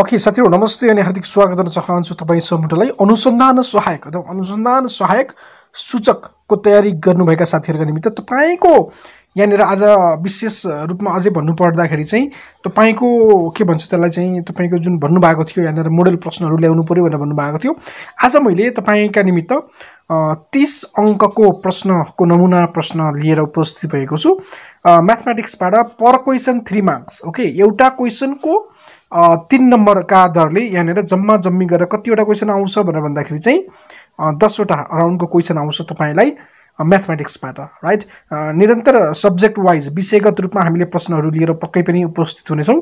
Okay साथीहरु नमस्ते अनि हार्दिक स्वागत गर्न चाहन्छु तपाई सबैलाई अनुसन्धान सहायक सूचकको तयारी गर्नुभएका साथीहरुका निमित्त तपाईको यानेर आज विशेष रूपमा अझै भन्नु पर्दाखेरि चाहिँ तपाईको के भन्छ त्यसलाई चाहिँ तपाईको जुन भन्नु भएको थियो यानेर मोडेल प्रश्नहरु ल्याउनु पर्यो भनेर भन्नु भएको थियो। आज मैले तपाईका निमित्त 30 अंकको प्रश्नको नमुना प्रश्न लिएर उपस्थित भएको छु म्याथमेटिक्स बाट पर क्वेशन 3 मार्क्स। ओके एउटा क्वेशनको 3 नम्बर का दरले यानेर जम्मा जम्मी गरेर कतिवटा क्वेशन आउँछ भनेर भन्दाखेरि चाहिँ 10 वटा अराउन्ड को क्वेशन आउँछ तपाईलाई म्याथमेटिक्स बाट राइट। निरन्तर सब्जेक्ट वाइज विषयगत रूपमा हामीले प्रश्नहरु लिएर पक्कै पनि उपस्थित हुनेछौं।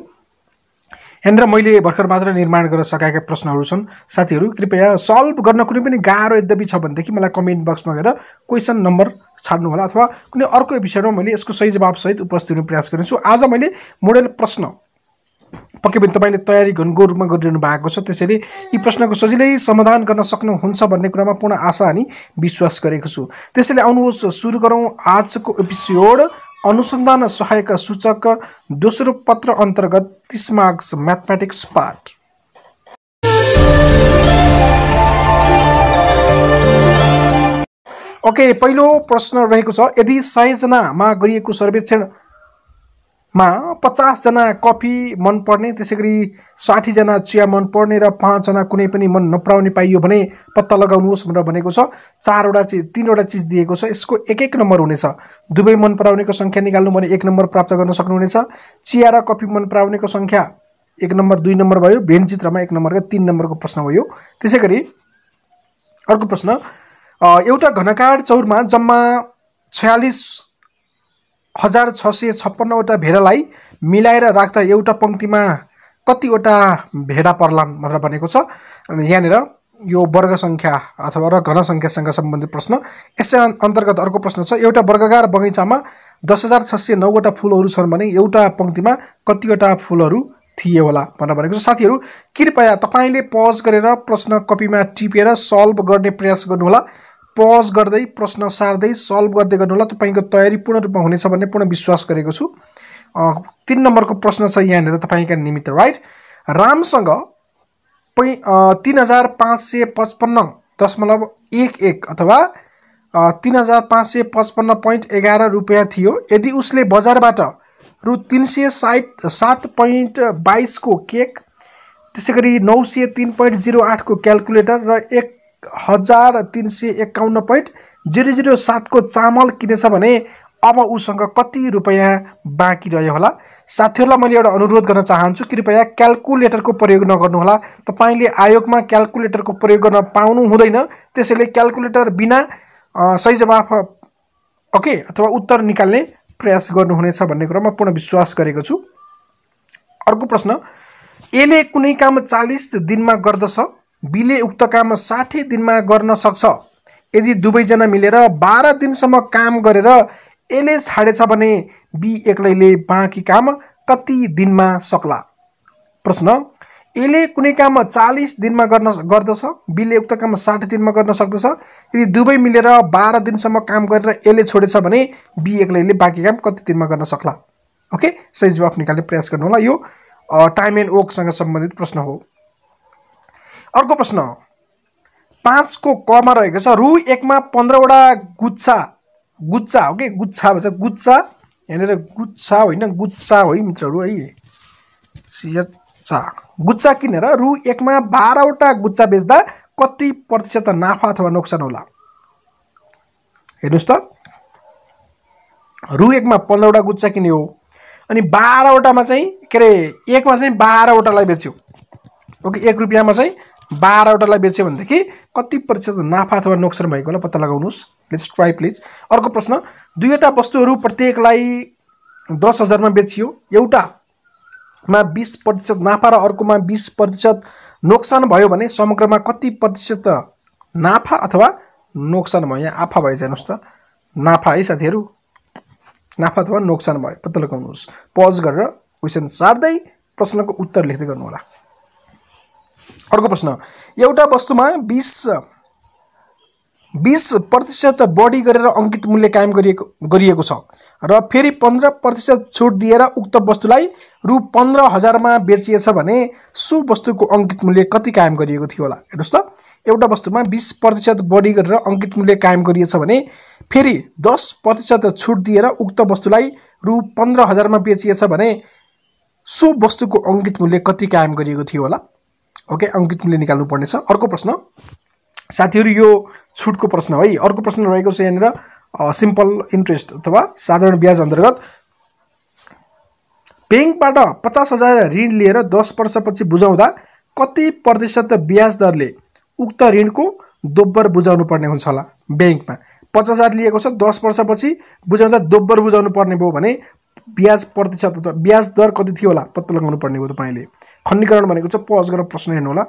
यानेर मैले भर्खर मात्र निर्माण गर्न सकेका प्रश्नहरु छन् साथीहरु कृपया सल्भ गर्न कुनै पनि गाह्रो यद्यपि छ भने देखि मलाई कमेन्ट बक्समा गएर क्वेशन नम्बर छाड्नु होला अथवा कुनै अर्को एपिसोडमा मैले यसको सही जवाफ सहित उपस्थित हुने प्रयास गर्नेछु। आज मैले मोडेल प्रश्न पक्कै पनि तपाईले तयारी घनको रूपमा गरिरहनु भएको छ त्यसैले यी प्रश्नको सजिलै समाधान गर्न सक्नुहुन्छ भन्ने कुरामा पूर्ण आशा अनि विश्वास गरेको छु। त्यसैले आउनुहोस् सुरु गरौं आजको एपिसोड अनुसन्धान सहायक सूचक दोस्रो पत्र अन्तर्गत 30 मार्क्स म्याथमेटिक्स पार्ट। ओके पहिलो प्रश्न रहेको छ यदि 100 जनामा गरिएको सर्वेक्षण मा 50 जना कफी मन पर्ने त्यसैगरी 60 जना चिया मन पर्ने र 5 जना कुनै पनि मन नपराउने पाइयो भने पत्ता लगाउनुहोस् भनेर भनेको छ। 4 वटा चीज 3 वटा चीज दिएको छ यसको एक एक नम्बर हुनेछ। दुबै मन पराउनेको संख्या निकाल्नु भने 1 नम्बर प्राप्त गर्न सक्नुहुनेछ। चिया र कफी मन पराउनेको संख्या 1 नम्बर 2 नम्बर भयो भेन चित्रमा 1 नम्बर र 3 नम्बरको प्रश्न भयो। त्यसैगरी अर्को प्रश्न एउटा घनाकार चौरमा जम्मा 46,656 वटा भेडालाई मिलाएर राख्दा एउटा पंक्तिमा कति वटा भेडा पर्लान भनेर भनेको छ। यानेर यो वर्ग संख्या अथवा र घन संख्यासँग सम्बन्धित प्रश्न। यसै अन्तर्गत अर्को प्रश्न छ एउटा वर्गाकार बगैँचामा 10,609 वटा फूलहरू छन् भने एउटा पंक्तिमा कति वटा फूलहरू थिए होला भनेर भनेको छ। साथीहरु कृपया तपाईले पज गरेर प्रश्न कपीमा टिपेर सल्भ गर्ने प्रयास गर्नु होला। पज गर्दै प्रश्न सार्दै सल्भ गर्दै गर्नु होला तपाईको तयारी पूर्ण रूपमा हुनेछ भन्ने पूर्ण विश्वास गरेको छु। 3 नम्बरको प्रश्न छ यहाँ हेर तपाईका निमित्त राइट। रामसँग 3555.11 अथवा 3555.11 रुपैयाँ थियो यदि उसले बजारबाट रु 367.22 को केक त्यसैगरी 903.08 को क्याल्कुलेटर र 1351.007 को चामल किनेछ भने अब उसँग कति रुपैयाँ बाँकी रह्यो होला। साथीहरुलाई मैले एउटा अनुरोध गर्न चाहन्छु कृपया क्याल्कुलेटरको प्रयोग नगर्नु होला। तपाईले आयोगमा क्याल्कुलेटरको प्रयोग गर्न पाउनु हुँदैन त्यसैले क्याल्कुलेटर बिना सही जवाफ ओके अथवा उत्तर निकाल्ने प्रयास गर्नुहुनेछ भन्ने कुरामा पूर्ण विश्वास गरेको छु। अर्को प्रश्न एले कुनै काम 40 दिनमा गर्दछ बीले उक्त काम 60 दिनमा गर्न सक्छ यदि दुबै जना मिलेर 12 दिनसम्म काम गरेर एले छाडेछ भने बी एक्लैले बाँकी काम कति दिनमा सक्ला। प्रश्न एले कुनै काम 40 दिनमा गर्न गर्दछ बीले उक्त काम 60 दिनमा गर्न सक्दछ यदि दुबै मिलेर 12 दिनसम्म काम गरेर एले छोडेछ भने बी एक्लैले बाँकी काम कति दिनमा गर्न सक्ला। ओके सही जवाफ निकाल्ने प्रयास गर्नु होला। यो टाइम एन्ड वर्कसँग सम्बन्धित प्रश्न हो। अर्को प्रश्न 5 को क मा रहेको छ रु 1 मा 15 वटा गुच्छा ओके गुच्छा भन्छ गुच्छा हेरेर गुच्छा होइन गुच्छा हो मित्रहरु है गुच्छा किनेर रु 1 मा 12 वटा गुच्छा बेच्दा कति प्रतिशत नाफा अथवा नोक्सान होला। हेर्नुस् त रु 1 मा 15 वटा गुच्छा किन्यो अनि 12 वटामा चाहिँ के रे 1 मा चाहिँ 12 वटालाई बेच्यो ओके 1 रुपैयाँमा चाहिँ 12 वटालाई बेच्यो भने देखि कति प्रतिशत नाफा अथवा नोक्सान भएको होला पत्ता लगाउनुस्। Let's try please. अर्को प्रश्न दुईवटा वस्तुहरू प्रत्येकलाई 10,000 मा बेचियो एउटामा 20% नाफा र अर्कोमा 20% नोक्सान भयो भने समग्रमा कति प्रतिशत नाफा अथवा नोक्सान भयो। यहाँ आफा भए जानुस् त नाफा है साथीहरु नाफा अथवा नोक्सान भयो पत्ता लगाउनुस्। पज गरेर क्वेशन सार्दै प्रश्नको उत्तर लेख्दै गर्नु होला। अर्को प्रश्न एउटा वस्तुमा 20% बढी गरेर अंकित मूल्य कायम गरिएको छ र फेरि 15% छुट दिएर उक्त वस्तुलाई रु 15,000 में बेचिएछ भने सो वस्तु को अंकित मूल्य कति कायम गरिएको थियो होला। हेर्नुस् त, एउटा वस्तुमा 20% बढी गरेर अंकित मूल्य कायम गरिएछ भने फेरि 10% छुट दिएर उक्त वस्तुलाई रु 15,000 में बेचिएछ भने सो वस्तु को अंकित मूल्य कति कायम गरिएको थियो होला। ओके, अंकित मूल्य निकाल्नु पर्नेछ। अर्को प्रश्न साथीहरु, यो छुट को प्रश्न हो। अर्को प्रश्न रहेको छ यहाँ सिंपल इंट्रेस्ट अथवा साधारण ब्याज अंतर्गत बैंकबाट 50,000 ऋण लिएर 10 वर्षपछि बुझाउँदा कति प्रतिशत ब्याज दरले उक्त ऋण को दोब्बर बुझाउनु पर्ने हुन्छ होला। बैंकमा 50,000 लिएको छ, 10 वर्षपछि बुझाउँदा दोब्बर बुझाउनु पर्ने भयो भने ब्याज प्रतिशत अथवा ब्याज दर कति थियो होला पत्ता लगाउनु पर्ने हो। तपाईले खण्डीकरण भनेको चाहिँ पज गरेर प्रश्न हेर्नु होला।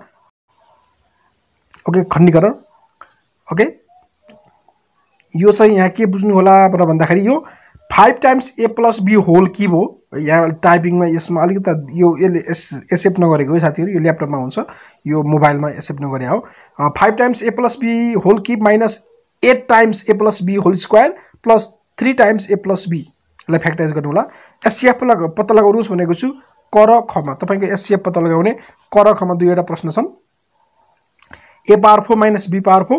ओके, खण्डीकरण। ओके, यो चाहिँ यहाँ के बुझ्नु होला भन्दाखेरि यो 5 टाइम्स a + b होल की भो। यहाँ टाइपिंग में इसमें अलिकति यो एसेप्ट नगरेको हो साथीहरु, यो ल्यापटपमा हुन्छ, यो मोबाइलमा एसेप्ट नगरे हो। 5 टाइम्स a + b होल की minus 8 times a + b whole square plus 3 times a + b लाई फ्याक्टराइज गर्नु होला। एचसीएफ पत्ता लगाउनुस् भनेको छु क र ख मा। तपाईको एचसीएफ पत्ता लगाउने क र ख मा दुईवटा प्रश्न छन्। a ^ 4 - b ^ 4, a³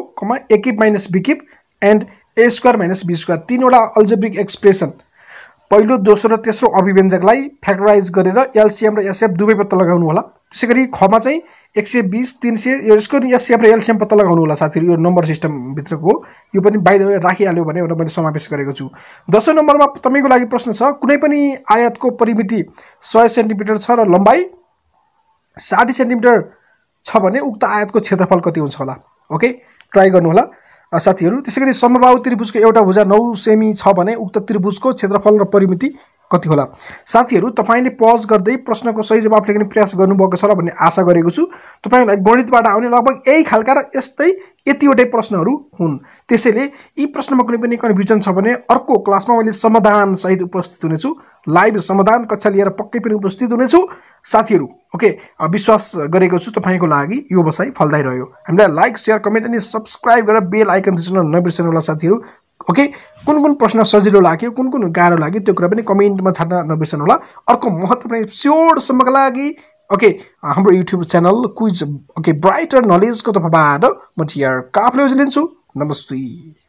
- b³ and a² - b², तीनवटा अल्जेब्रिक एक्सप्रेसन पहिलो, दोस्रो र तेस्रो अभिव्यञ्जकलाई फ्याक्टराइज गरेर एलसीएम र एसएफ दुवै पत्ता लगाउनु होला। त्यसैगरी ख मा चाहिँ 120 300 यो यसको एसएफ र एलसीएम पत्ता लगाउनु होला साथीहरु। यो नम्बर सिस्टम भित्रको यो पनि बाइ द वे राखिहाल्यो भने एउटा मैले समावेश गरेको छु। 10औं नम्बरमा तपाईको लागि प्रश्न छ, कुनै पनि आयतको परिमिति 100 सेन्टिमिटर छ र लम्बाई 60 सेन्टिमिटर छ भने उक्त आयतको क्षेत्रफल कति हुन्छ होला। ओके, ट्राई गर्नु होला साथीहरु। त्यसैगरी समबाहु त्रिभुजको एउटा भुजा 9 सेमी छ भने उक्त त्रिभुजको क्षेत्रफल र परिमिति कति होला। साथीहरु, तपाईले पज गर्दै प्रश्नको सही जवाफ लेख्ने प्रयास गर्नुभएको छ भन्ने आशा गरेको छु। तपाईहरुलाई गणितबाट आउने लगभग यही खालका र यस्तै यतिवटै प्रश्नहरू हुन्, त्यसैले यी प्रश्नमा कुनै पनि कन्फ्युजन छ भने अर्को क्लासमा मैले समाधान सहित उपस्थित हुनेछु। लाइभ समाधान कक्षा लिएर पक्कै पनि उपस्थित हुनेछु साथीहरु। ओके, विश्वास गरेको छु तपाईको लागि यो बसाई फलदायी रह्यो। हामीलाई लाइक, शेयर, कमेन्ट अनि सब्स्क्राइब गरेर बेल आइकन थिच्न नबिर्सनु होला साथीहरु। ओके, कुन-कुन प्रश्न सजिलो लाग्यो, कुन-कुन गाह्रो लाग्यो त्यो कुरा पनि कमेन्टमा छाड्न नबिर्सनु होला। अर्को महत्त्वपूर्ण एपिसोडसम्मका लागि ओके, हाम्रो YouTube channel quiz okay brighter नलेजको तर्फबाट म टिआर काफले उजुलिन्छु। नमस्ते।